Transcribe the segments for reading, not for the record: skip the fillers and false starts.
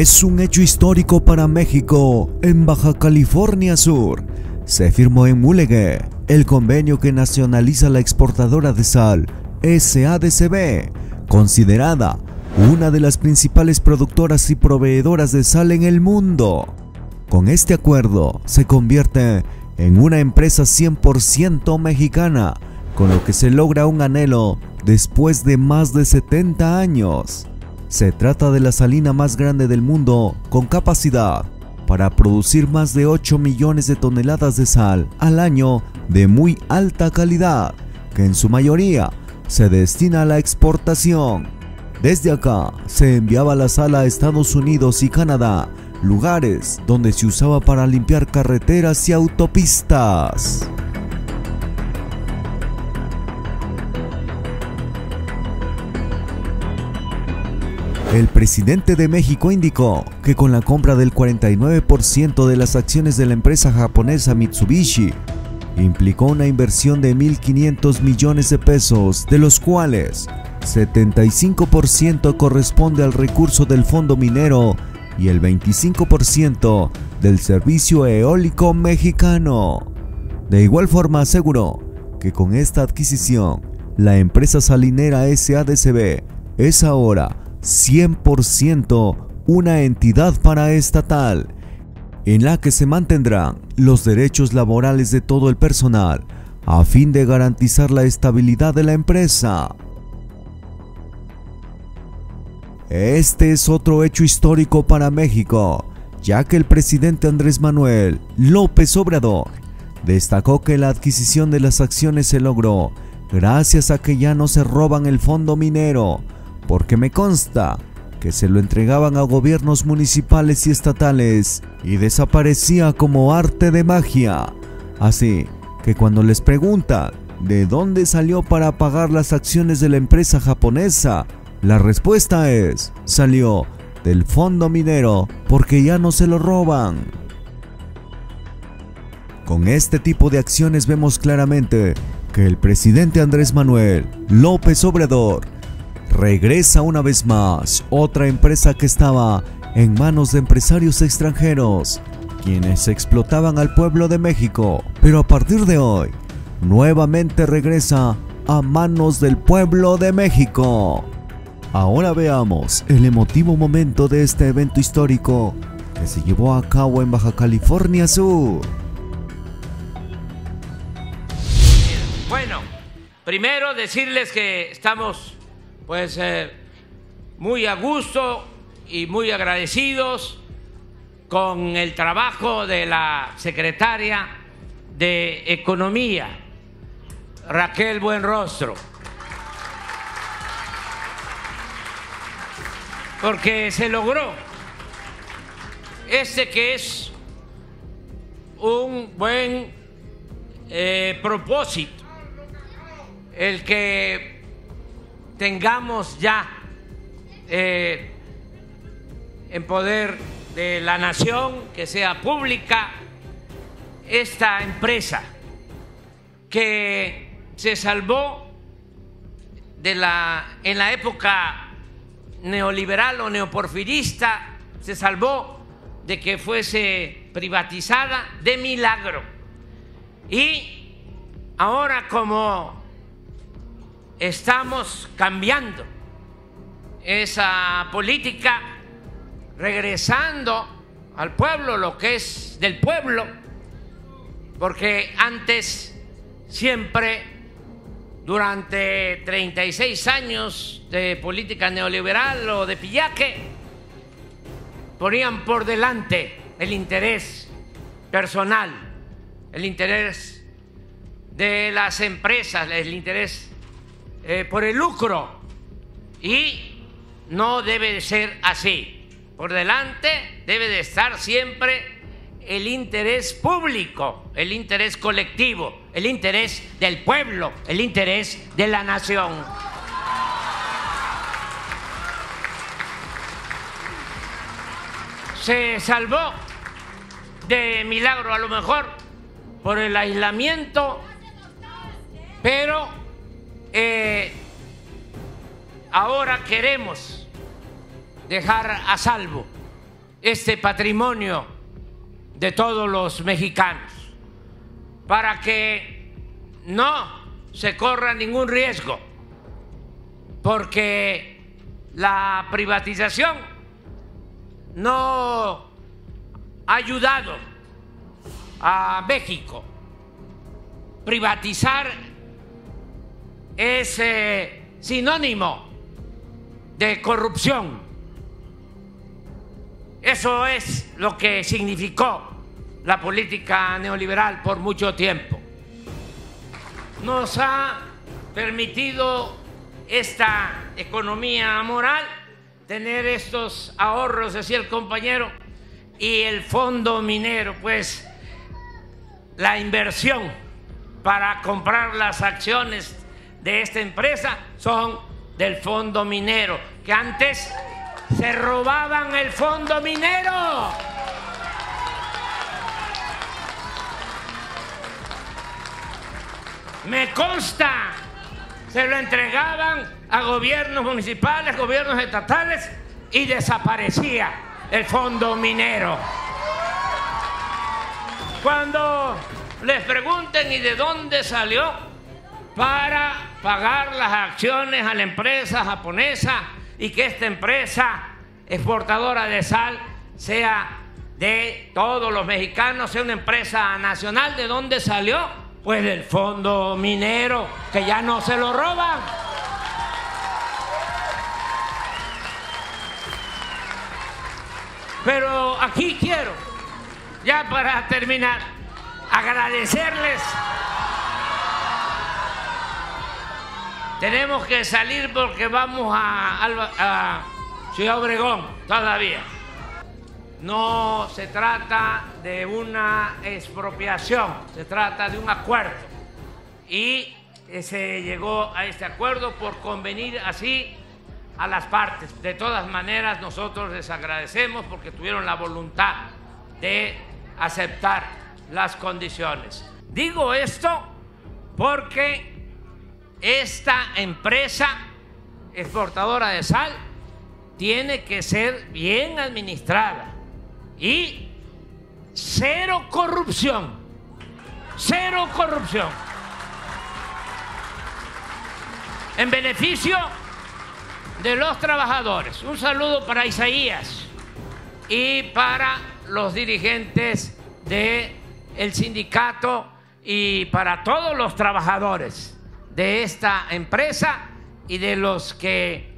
es un hecho histórico para México. En Baja California Sur se firmó en Mulegé el convenio que nacionaliza la Exportadora de Sal, SADCB, considerada una de las principales productoras y proveedoras de sal en el mundo. Con este acuerdo se convierte en una empresa 100% mexicana, con lo que se logra un anhelo después de más de 70 años. Se trata de la salina más grande del mundo, con capacidad para producir más de 8 millones de toneladas de sal al año de muy alta calidad, que en su mayoría se destina a la exportación. Desde acá se enviaba la sal a Estados Unidos y Canadá, lugares donde se usaba para limpiar carreteras y autopistas. El presidente de México indicó que con la compra del 49% de las acciones de la empresa japonesa Mitsubishi, implicó una inversión de 1.500 millones de pesos, de los cuales 75% corresponde al recurso del fondo minero y el 25% del servicio eólico mexicano. De igual forma aseguró que con esta adquisición, la empresa salinera SADCB es ahora 100% una entidad paraestatal, en la que se mantendrán los derechos laborales de todo el personal a fin de garantizar la estabilidad de la empresa. Este es otro hecho histórico para México, ya que el presidente Andrés Manuel López Obrador destacó que la adquisición de las acciones se logró gracias a que ya no se roban el fondo minero, porque me consta que se lo entregaban a gobiernos municipales y estatales y desaparecía como arte de magia. Así que cuando les preguntan de dónde salió para pagar las acciones de la empresa japonesa, la respuesta es: salió del fondo minero porque ya no se lo roban. Con este tipo de acciones vemos claramente que el presidente Andrés Manuel López Obrador regresa una vez más otra empresa que estaba en manos de empresarios extranjeros, quienes explotaban al pueblo de México, pero a partir de hoy, nuevamente regresa a manos del pueblo de México. Ahora veamos el emotivo momento de este evento histórico que se llevó a cabo en Baja California Sur. Bueno, primero decirles que estamos pues muy a gusto y muy agradecidos con el trabajo de la secretaria de Economía, Raquel Buenrostro, porque se logró este que es un buen propósito, el que tengamos ya en poder de la nación, que sea pública, esta empresa que se salvó de en la época neoliberal o neoporfirista, se salvó de que fuese privatizada de milagro. Y ahora, como estamos cambiando esa política, regresando al pueblo lo que es del pueblo, porque antes siempre, durante 36 años de política neoliberal o de pillaje, ponían por delante el interés personal, el interés de las empresas, el interés por el lucro, y no debe de ser así. Por delante debe de estar siempre el interés público, el interés colectivo, el interés del pueblo, el interés de la nación. Se salvó de milagro a lo mejor por el aislamiento, pero ahora queremos dejar a salvo este patrimonio de todos los mexicanos, para que no se corra ningún riesgo, porque la privatización no ha ayudado a México. Privatizar es sinónimo de corrupción. Eso es lo que significó la política neoliberal por mucho tiempo. Nos ha permitido esta economía moral tener estos ahorros, decía el compañero, y el fondo minero, pues la inversión para comprar las acciones de esta empresa son del fondo minero, que antes se robaban el fondo minero. Me consta, se lo entregaban a gobiernos municipales, gobiernos estatales, y desaparecía el fondo minero. Cuando les pregunten, ¿y de dónde salió para pagar las acciones a la empresa japonesa y que esta empresa exportadora de sal sea de todos los mexicanos, sea una empresa nacional? ¿De dónde salió? Pues del fondo minero, que ya no se lo roban. Pero aquí quiero, ya para terminar, agradecerles. Tenemos que salir porque vamos a Ciudad Obregón todavía. No se trata de una expropiación, se trata de un acuerdo. Y se llegó a este acuerdo por convenir así a las partes. De todas maneras, nosotros les agradecemos porque tuvieron la voluntad de aceptar las condiciones. Digo esto porque esta empresa exportadora de sal tiene que ser bien administrada y cero corrupción, cero corrupción, en beneficio de los trabajadores. Un saludo para Isaías y para los dirigentes del sindicato y para todos los trabajadores de esta empresa y de los que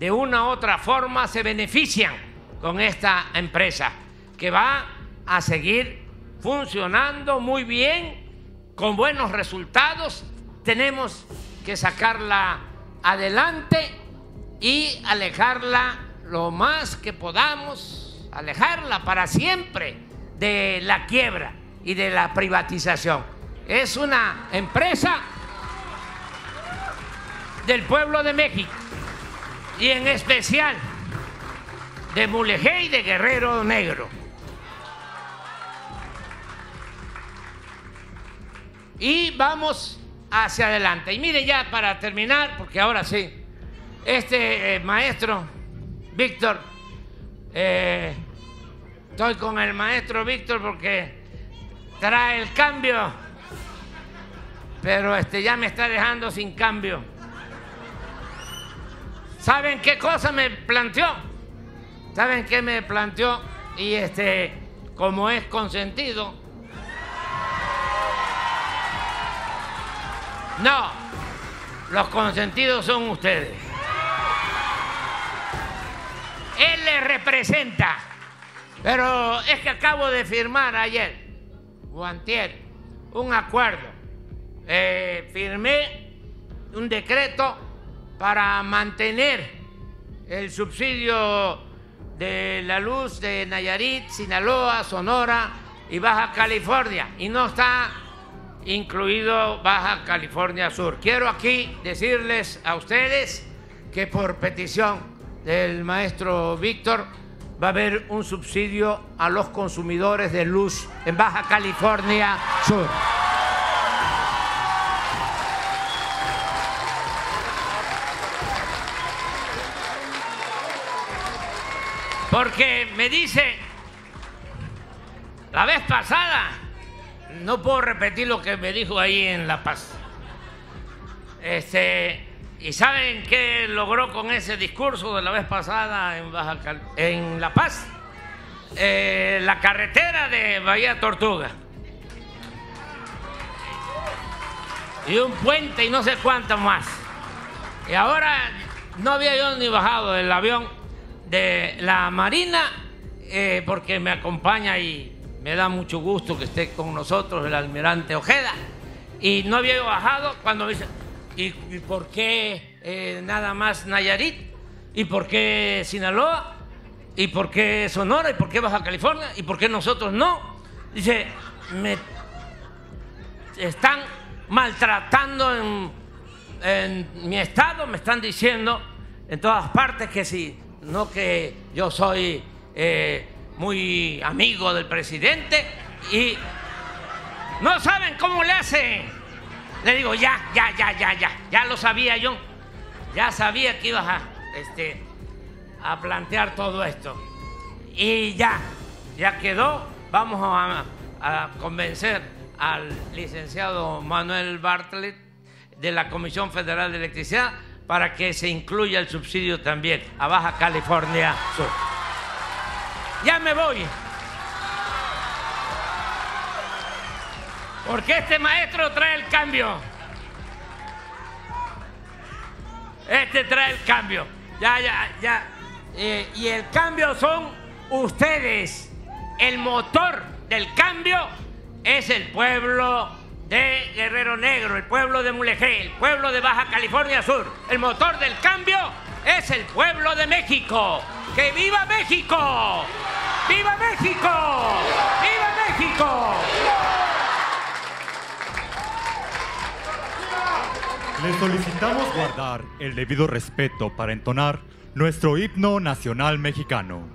de una u otra forma se benefician con esta empresa, que va a seguir funcionando muy bien, con buenos resultados. Tenemos que sacarla adelante y alejarla lo más que podamos, alejarla para siempre de la quiebra y de la privatización. Es una empresa del pueblo de México y en especial de Mulegé y de Guerrero Negro. Y vamos hacia adelante. Y mire, ya para terminar, porque ahora sí, este maestro Víctor, estoy con el maestro Víctor porque trae el cambio, pero ya me está dejando sin cambio. ¿Saben qué cosa me planteó? ¿Saben qué me planteó? Y como es consentido. No, los consentidos son ustedes. Él les representa, pero es que acabo de firmar ayer, o antier, un acuerdo. Firmé un decreto para mantener el subsidio de la luz de Nayarit, Sinaloa, Sonora y Baja California, y no está incluido Baja California Sur. Quiero aquí decirles a ustedes que por petición del maestro Víctor va a haber un subsidio a los consumidores de luz en Baja California Sur. Porque me dice, la vez pasada, no puedo repetir lo que me dijo ahí en La Paz. ¿Y saben qué logró con ese discurso de la vez pasada en La Paz? La carretera de Bahía Tortuga. Y un puente y no sé cuánto más. Y ahora no había yo ni bajado del avión de la Marina, porque me acompaña y me da mucho gusto que esté con nosotros el almirante Ojeda. Y no había yo bajado cuando me dice, ¿y por qué nada más Nayarit? ¿Y por qué Sinaloa? ¿Y por qué Sonora? ¿Y por qué Baja California? ¿Y por qué nosotros no? Dice, me están maltratando en mi estado, me están diciendo en todas partes que sí, no que yo soy muy amigo del presidente y no saben cómo le hacen. Le digo, ya lo sabía yo, ya sabía que ibas a plantear todo esto y ya quedó. Vamos a convencer al licenciado Manuel Bartlett de la Comisión Federal de Electricidad para que se incluya el subsidio también a Baja California Sur. Ya me voy, porque este maestro trae el cambio. Este trae el cambio. Ya. Y el cambio son ustedes. El motor del cambio es el pueblo de Guerrero Negro, el pueblo de Mulegé, el pueblo de Baja California Sur. El motor del cambio es el pueblo de México. ¡Que viva México! ¡Viva México! ¡Viva México! Le solicitamos guardar el debido respeto para entonar nuestro himno nacional mexicano.